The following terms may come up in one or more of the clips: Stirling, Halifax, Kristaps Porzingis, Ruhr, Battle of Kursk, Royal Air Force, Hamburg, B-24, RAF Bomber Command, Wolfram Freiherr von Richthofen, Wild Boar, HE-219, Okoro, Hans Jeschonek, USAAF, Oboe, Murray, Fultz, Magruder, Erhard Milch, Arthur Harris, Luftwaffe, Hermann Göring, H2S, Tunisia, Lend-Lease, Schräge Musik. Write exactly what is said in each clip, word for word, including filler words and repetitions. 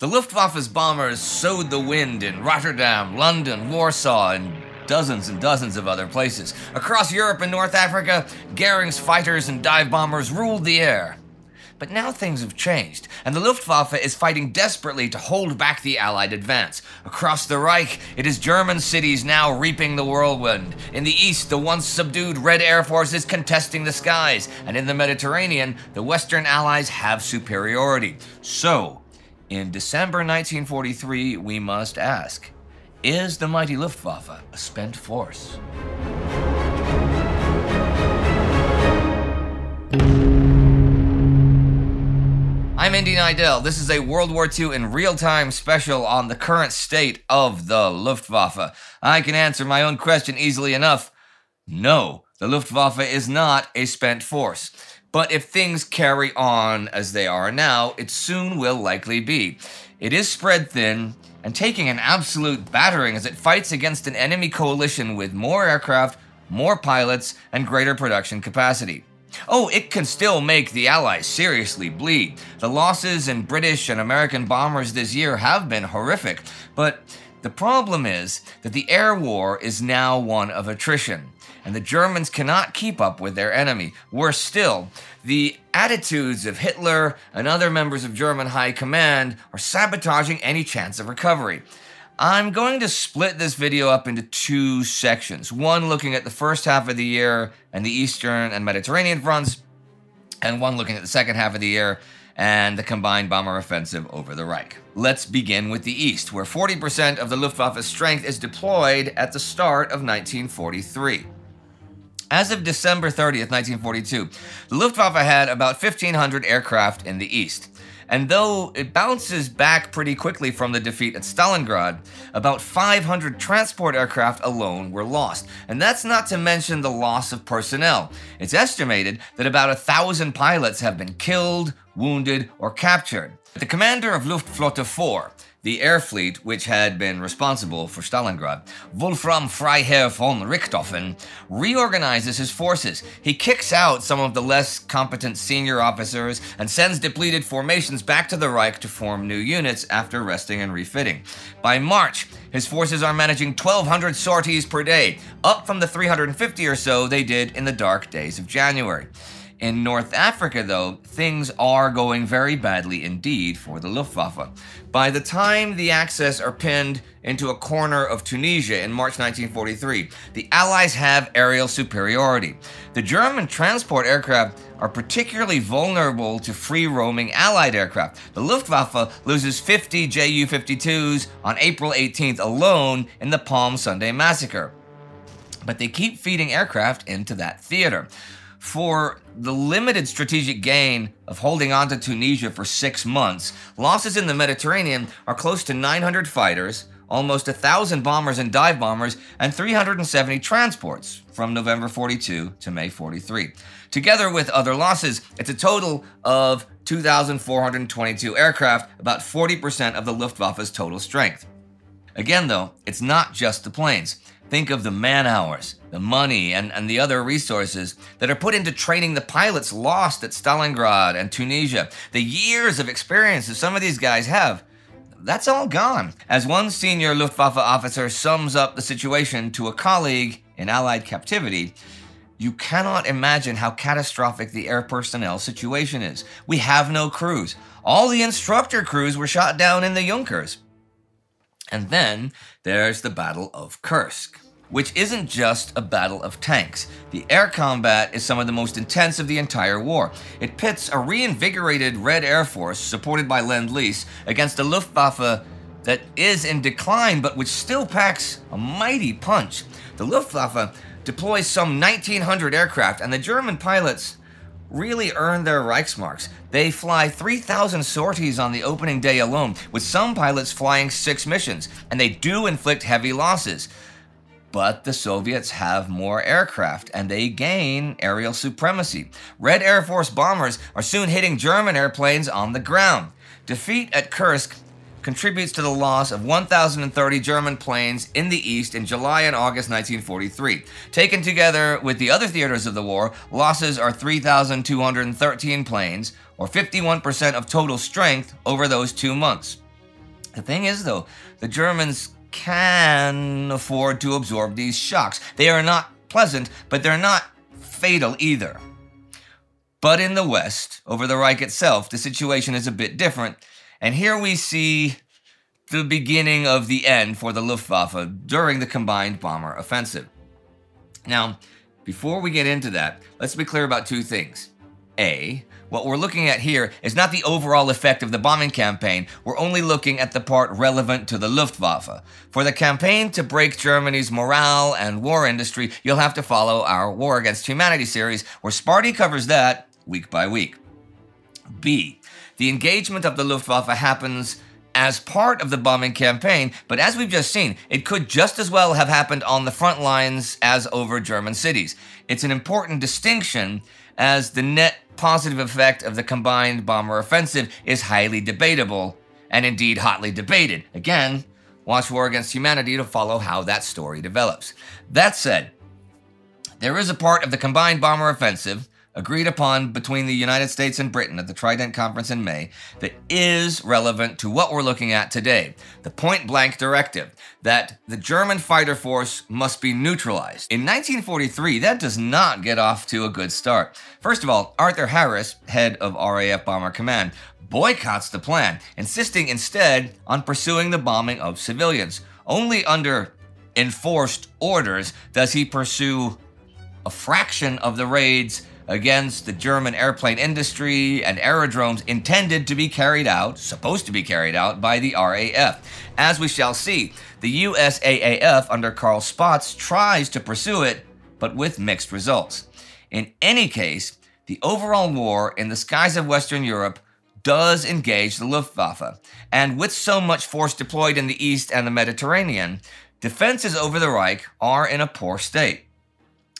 The Luftwaffe's bombers sowed the wind in Rotterdam, London, Warsaw, and dozens and dozens of other places. Across Europe and North Africa, Goering's fighters and dive bombers ruled the air. But now things have changed, and the Luftwaffe is fighting desperately to hold back the Allied advance. Across the Reich, it is German cities now reaping the whirlwind. In the east, the once subdued Red Air Force is contesting the skies, and in the Mediterranean, the Western Allies have superiority. So, in December nineteen forty-three, we must ask, is the mighty Luftwaffe a spent force? I'm Indy Neidell. This is a World War Two in real-time special on the current state of the Luftwaffe. I can answer my own question easily enough. No, the Luftwaffe is not a spent force. But if things carry on as they are now, it soon will likely be. It is spread thin and taking an absolute battering as it fights against an enemy coalition with more aircraft, more pilots, and greater production capacity. Oh, it can still make the Allies seriously bleed. The losses in British and American bombers this year have been horrific, but the problem is that the air war is now one of attrition, and the Germans cannot keep up with their enemy. Worse still, the attitudes of Hitler and other members of German high command are sabotaging any chance of recovery. I'm going to split this video up into two sections, one looking at the first half of the year and the Eastern and Mediterranean fronts, and one looking at the second half of the year and the combined bomber offensive over the Reich. Let's begin with the East, where forty percent of the Luftwaffe's strength is deployed at the start of nineteen forty-three. As of December thirtieth, nineteen forty-two, the Luftwaffe had about fifteen hundred aircraft in the East. And though it bounces back pretty quickly from the defeat at Stalingrad, about five hundred transport aircraft alone were lost. And that's not to mention the loss of personnel. It's estimated that about a thousand pilots have been killed, wounded, or captured. The commander of Luftflotte four, the air fleet which had been responsible for Stalingrad, Wolfram Freiherr von Richthofen, reorganizes his forces. He kicks out some of the less competent senior officers and sends depleted formations back to the Reich to form new units after resting and refitting. By March, his forces are managing twelve hundred sorties per day, up from the three hundred fifty or so they did in the dark days of January. In North Africa, though, things are going very badly indeed for the Luftwaffe. By the time the Axis are pinned into a corner of Tunisia in March nineteen forty-three, the Allies have aerial superiority. The German transport aircraft are particularly vulnerable to free-roaming Allied aircraft. The Luftwaffe loses fifty Ju fifty-twos on April eighteenth alone in the Palm Sunday massacre. But they keep feeding aircraft into that theater. For the limited strategic gain of holding on to Tunisia for six months, losses in the Mediterranean are close to nine hundred fighters, almost one thousand bombers and dive bombers, and three hundred seventy transports from November forty-two to May forty-three. Together with other losses, it's a total of two thousand four hundred twenty-two aircraft, about forty percent of the Luftwaffe's total strength. Again, though, it's not just the planes. Think of the man-hours, the money, and, and the other resources that are put into training the pilots lost at Stalingrad and Tunisia. The years of experience that some of these guys have, that's all gone. As one senior Luftwaffe officer sums up the situation to a colleague in Allied captivity, "You cannot imagine how catastrophic the air personnel situation is. We have no crews. All the instructor crews were shot down in the Junkers." And then there's the Battle of Kursk, which isn't just a battle of tanks. The air combat is some of the most intense of the entire war. It pits a reinvigorated Red Air Force, supported by Lend-Lease, against a Luftwaffe that is in decline, but which still packs a mighty punch. The Luftwaffe deploys some nineteen hundred aircraft, and the German pilots really earn their Reichsmarks. They fly three thousand sorties on the opening day alone, with some pilots flying six missions, and they do inflict heavy losses. But the Soviets have more aircraft, and they gain aerial supremacy. Red Air Force bombers are soon hitting German airplanes on the ground. Defeat at Kursk contributes to the loss of one thousand thirty German planes in the East in July and August nineteen forty-three. Taken together with the other theaters of the war, losses are three thousand two hundred thirteen planes, or fifty-one percent of total strength over those two months. The thing is, though, the Germans can afford to absorb these shocks. They are not pleasant, but they're not fatal either. But in the West, over the Reich itself, the situation is a bit different. And here we see the beginning of the end for the Luftwaffe during the combined bomber offensive. Now, before we get into that, let's be clear about two things. A, what we're looking at here is not the overall effect of the bombing campaign. We're only looking at the part relevant to the Luftwaffe. For the campaign to break Germany's morale and war industry, you'll have to follow our War Against Humanity series, where Sparty covers that week by week. B, the engagement of the Luftwaffe happens as part of the bombing campaign, but as we've just seen, it could just as well have happened on the front lines as over German cities. It's an important distinction, as the net positive effect of the combined bomber offensive is highly debatable, and indeed hotly debated. Again, watch War Against Humanity to follow how that story develops. That said, there is a part of the combined bomber offensive agreed upon between the United States and Britain at the Trident Conference in May that is relevant to what we're looking at today, the Point Blank Directive, that the German fighter force must be neutralized. In nineteen forty-three, that does not get off to a good start. First of all, Arthur Harris, head of R A F Bomber Command, boycotts the plan, insisting instead on pursuing the bombing of civilians. Only under enforced orders does he pursue a fraction of the raids against the German airplane industry and aerodromes intended to be carried out, supposed to be carried out, by the R A F. As we shall see, the U S A A F under Carl Spaatz tries to pursue it, but with mixed results. In any case, the overall war in the skies of Western Europe does engage the Luftwaffe, and with so much force deployed in the East and the Mediterranean, defenses over the Reich are in a poor state.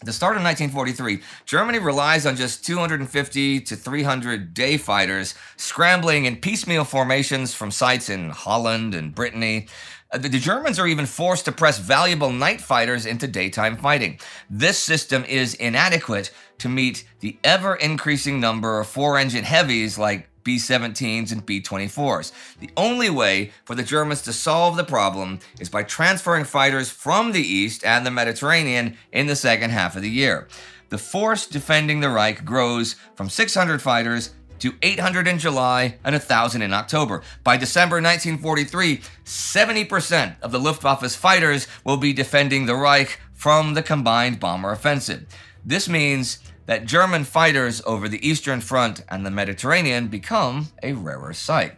At the start of nineteen forty-three, Germany relies on just two hundred fifty to three hundred day fighters scrambling in piecemeal formations from sites in Holland and Brittany. The Germans are even forced to press valuable night fighters into daytime fighting. This system is inadequate to meet the ever-increasing number of four-engine heavies like B seventeens and B twenty-fours. The only way for the Germans to solve the problem is by transferring fighters from the East and the Mediterranean in the second half of the year. The force defending the Reich grows from six hundred fighters to eight hundred in July and one thousand in October. By December nineteen forty-three, seventy percent of the Luftwaffe's fighters will be defending the Reich from the combined bomber offensive. This means that German fighters over the Eastern Front and the Mediterranean become a rarer sight.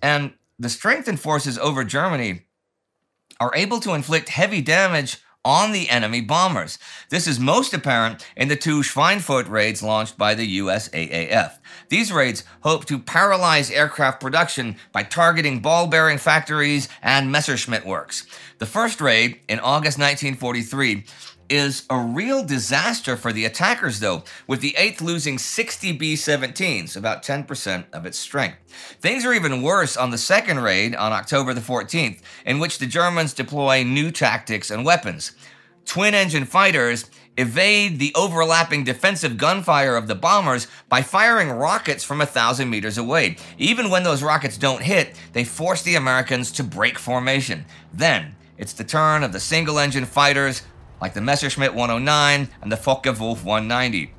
And the strengthened forces over Germany are able to inflict heavy damage on the enemy bombers. This is most apparent in the two Schweinfurt raids launched by the U S A A F. These raids hope to paralyze aircraft production by targeting ball-bearing factories and Messerschmitt works. The first raid, in August nineteen forty-three, is a real disaster for the attackers, though, with the eighth losing sixty B seventeens, about ten percent of its strength. Things are even worse on the second raid on October the fourteenth, in which the Germans deploy new tactics and weapons. Twin-engine fighters evade the overlapping defensive gunfire of the bombers by firing rockets from a thousand meters away. Even when those rockets don't hit, they force the Americans to break formation. Then, it's the turn of the single-engine fighters like the Messerschmitt one oh nine and the Focke-Wulf one ninety.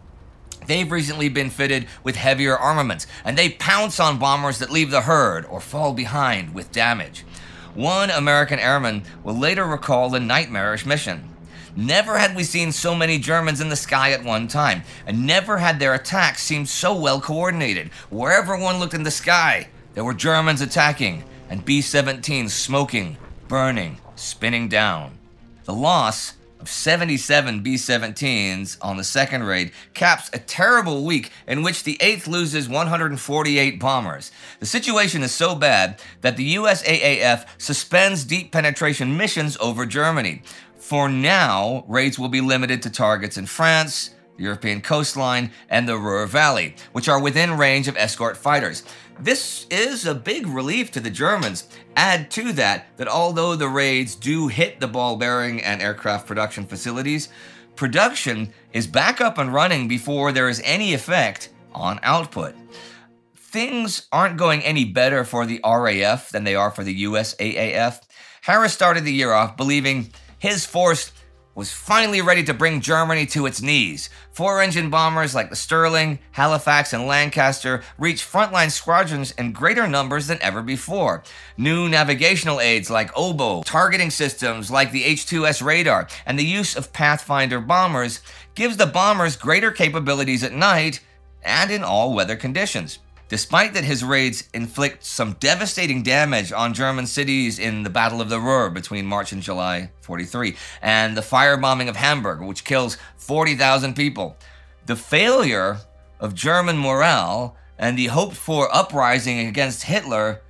They've recently been fitted with heavier armaments, and they pounce on bombers that leave the herd or fall behind with damage. One American airman will later recall the nightmarish mission. Never had we seen so many Germans in the sky at one time, and never had their attacks seemed so well coordinated. Wherever one looked in the sky, there were Germans attacking, and B seventeens smoking, burning, spinning down. The loss of seventy-seven B seventeens on the second raid caps a terrible week in which the eighth loses one hundred forty-eight bombers. The situation is so bad that the U S A A F suspends deep penetration missions over Germany. For now, raids will be limited to targets in France, the European coastline, and the Ruhr Valley, which are within range of escort fighters. This is a big relief to the Germans. Add to that, that although the raids do hit the ball-bearing and aircraft production facilities, production is back up and running before there is any effect on output. things aren't going any better for the R A F than they are for the U S A A F, Harris started the year off believing his force was finally ready to bring Germany to its knees. Four-engine bombers like the Stirling, Halifax, and Lancaster reached frontline squadrons in greater numbers than ever before. New navigational aids like Oboe, targeting systems like the H two S radar, and the use of Pathfinder bombers gives the bombers greater capabilities at night and in all weather conditions. Despite that his raids inflict some devastating damage on German cities in the Battle of the Ruhr between March and July forty-three, and the firebombing of Hamburg, which kills forty thousand people, the failure of German morale and the hoped-for uprising against Hitler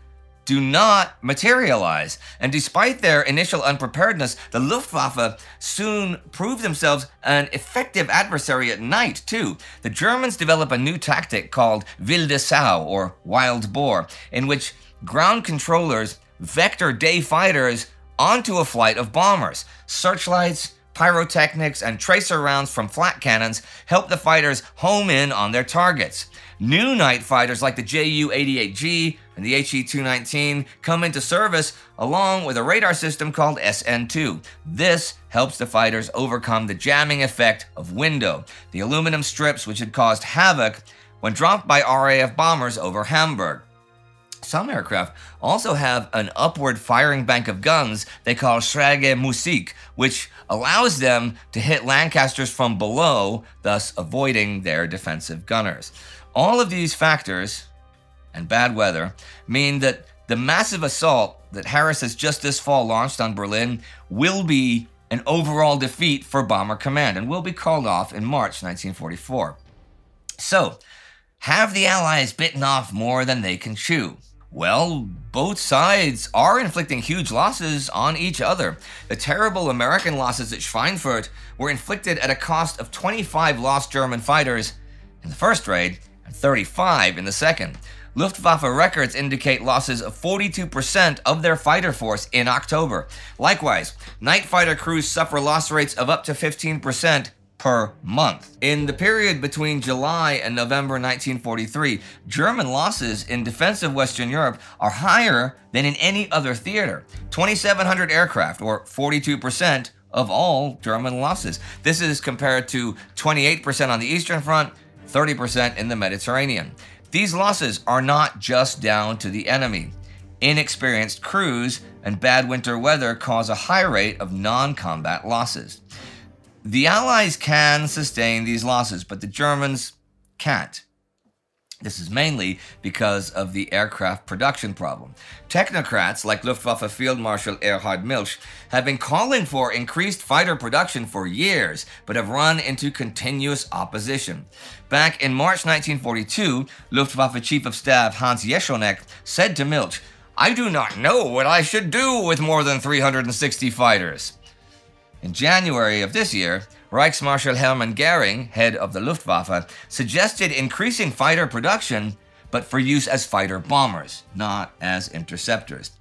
do not materialize. And despite their initial unpreparedness, the Luftwaffe soon proved themselves an effective adversary at night, too. The Germans develop a new tactic called Wilde Sau, or Wild Boar, in which ground controllers vector day fighters onto a flight of bombers. Searchlights, pyrotechnics, and tracer rounds from flat cannons help the fighters home in on their targets. New night fighters like the J U eighty-eight G and the H E two nineteen come into service along with a radar system called S N two. This helps the fighters overcome the jamming effect of window, the aluminum strips which had caused havoc when dropped by R A F bombers over Hamburg. Some aircraft also have an upward firing bank of guns they call Schräge Musik, which allows them to hit Lancasters from below, thus avoiding their defensive gunners. All of these factors, and bad weather, mean that the massive assault that Harris has just this fall launched on Berlin will be an overall defeat for Bomber Command and will be called off in March nineteen forty-four. So, have the Allies bitten off more than they can chew? Well, both sides are inflicting huge losses on each other. The terrible American losses at Schweinfurt were inflicted at a cost of twenty-five lost German fighters in the first raid and thirty-five in the second. Luftwaffe records indicate losses of forty-two percent of their fighter force in October. Likewise, night fighter crews suffer loss rates of up to fifteen percent per month. In the period between July and November nineteen forty-three, German losses in defensive Western Europe are higher than in any other theater. twenty-seven hundred aircraft, or forty-two percent of all German losses. This is compared to twenty-eight percent on the Eastern Front, thirty percent in the Mediterranean. These losses are not just down to the enemy. Inexperienced crews and bad winter weather cause a high rate of non-combat losses. The Allies can sustain these losses, but the Germans can't. This is mainly because of the aircraft production problem. Technocrats like Luftwaffe Field Marshal Erhard Milch have been calling for increased fighter production for years, but have run into continuous opposition. Back in March nineteen forty-two, Luftwaffe Chief of Staff Hans Jeschonek said to Milch, "I do not know what I should do with more than three hundred sixty fighters." In January of this year, Reichsmarschall Hermann Göring, head of the Luftwaffe, suggested increasing fighter production, but for use as fighter bombers, not as interceptors.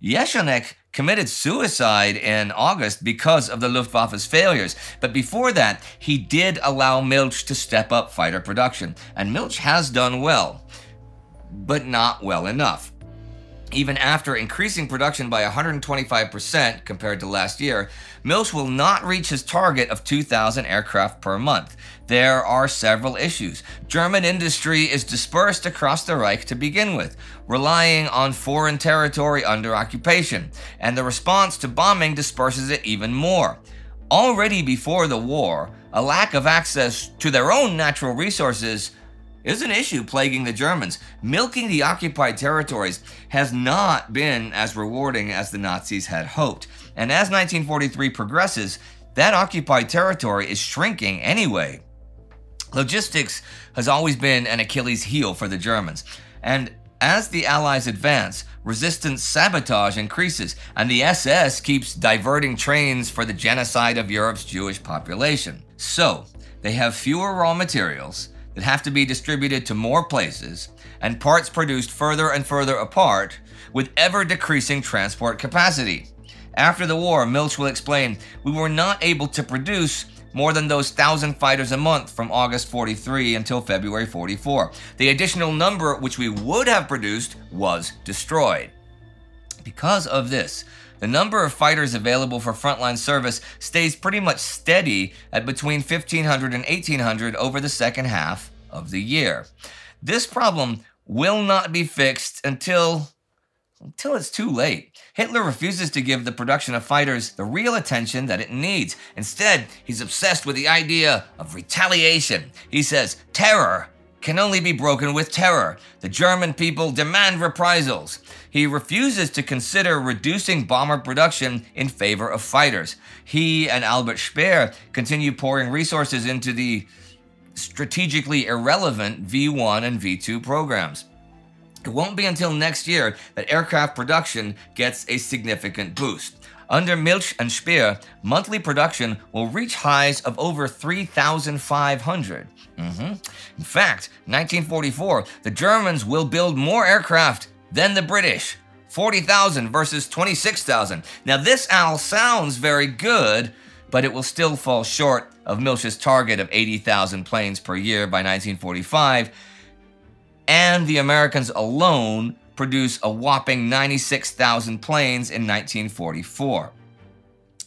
Jeschonek committed suicide in August because of the Luftwaffe's failures, but before that, he did allow Milch to step up fighter production, and Milch has done well, but not well enough. Even after increasing production by one hundred twenty-five percent compared to last year, Milch will not reach his target of two thousand aircraft per month. There are several issues. German industry is dispersed across the Reich to begin with, relying on foreign territory under occupation, and the response to bombing disperses it even more. Already before the war, a lack of access to their own natural resources is an issue plaguing the Germans. Milking the occupied territories has not been as rewarding as the Nazis had hoped. And as nineteen forty-three progresses, that occupied territory is shrinking anyway. Logistics has always been an Achilles heel for the Germans. And as the Allies advance, resistance sabotage increases, and the S S keeps diverting trains for the genocide of Europe's Jewish population. So, they have fewer raw materials that have to be distributed to more places, and parts produced further and further apart with ever-decreasing transport capacity. After the war, Milch will explain, "We were not able to produce more than those thousand fighters a month from August forty-three until February forty-four. The additional number which we would have produced was destroyed. Because of this, the number of fighters available for frontline service stays pretty much steady at between fifteen hundred and eighteen hundred over the second half of the year. This problem will not be fixed until, until it's too late. Hitler refuses to give the production of fighters the real attention that it needs. Instead, he's obsessed with the idea of retaliation. He says, terror can only be broken with terror. The German people demand reprisals. He refuses to consider reducing bomber production in favor of fighters. He and Albert Speer continue pouring resources into the strategically irrelevant V one and V two programs. It won't be until next year that aircraft production gets a significant boost. Under Milch and Speer, monthly production will reach highs of over three thousand five hundred. Mm-hmm. In fact, nineteen forty-four, the Germans will build more aircraft than the British, forty thousand versus twenty-six thousand. Now this all sounds very good, but it will still fall short of Milch's target of eighty thousand planes per year by nineteen forty-five, and the Americans alone produce a whopping ninety-six thousand planes in nineteen forty-four.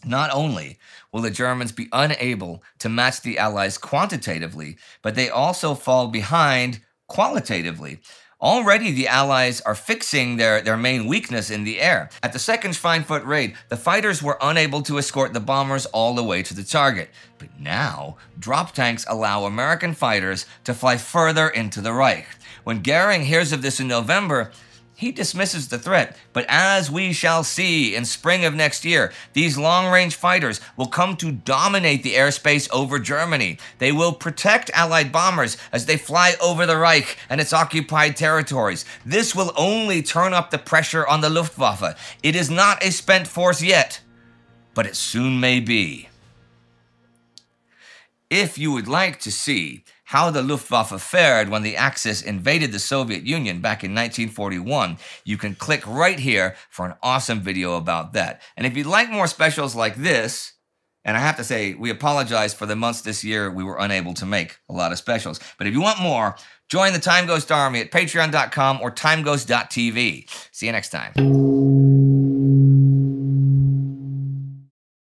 Not only will the Germans be unable to match the Allies quantitatively, but they also fall behind qualitatively. Already the Allies are fixing their, their main weakness in the air. At the second Schweinfurt raid, the fighters were unable to escort the bombers all the way to the target. But now, drop tanks allow American fighters to fly further into the Reich. When Goering hears of this in November, he dismisses the threat, but as we shall see in spring of next year, these long-range fighters will come to dominate the airspace over Germany. They will protect Allied bombers as they fly over the Reich and its occupied territories. This will only turn up the pressure on the Luftwaffe. It is not a spent force yet, but it soon may be. If you would like to see how the Luftwaffe fared when the Axis invaded the Soviet Union back in nineteen forty-one, you can click right here for an awesome video about that. And if you'd like more specials like this, and I have to say, we apologize for the months this year we were unable to make a lot of specials. But if you want more, join the Time Ghost Army at patreon dot com or timeghost dot T V. See you next time.